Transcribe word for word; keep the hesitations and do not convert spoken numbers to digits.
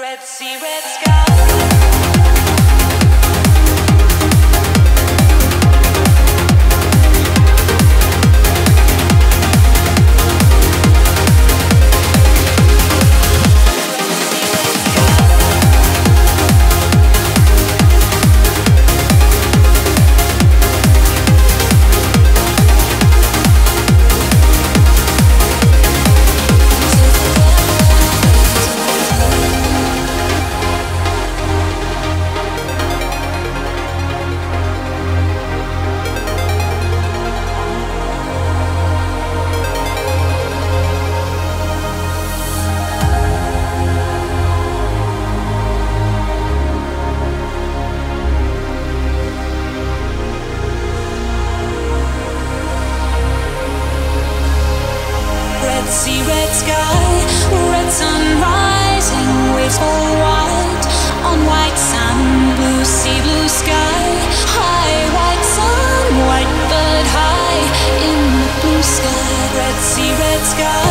Red Sea, Red Sky. Red sea, red sky, red sun rising, waves fall wide on white sand, blue sea, blue sky, high white sun, white bird high in the blue sky. Red sea, red sky.